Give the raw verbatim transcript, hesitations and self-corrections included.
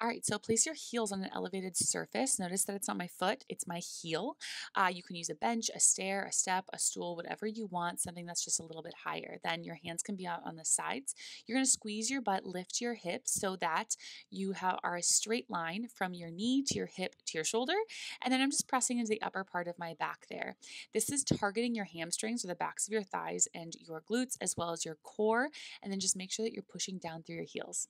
All right, so place your heels on an elevated surface. Notice that it's not my foot, it's my heel. Uh, you can use a bench, a stair, a step, a stool, whatever you want, something that's just a little bit higher. Then your hands can be out on the sides. You're gonna squeeze your butt, lift your hips so that you have, are a straight line from your knee to your hip to your shoulder. And then I'm just pressing into the upper part of my back there. This is targeting your hamstrings or the backs of your thighs and your glutes as well as your core. And then just make sure that you're pushing down through your heels.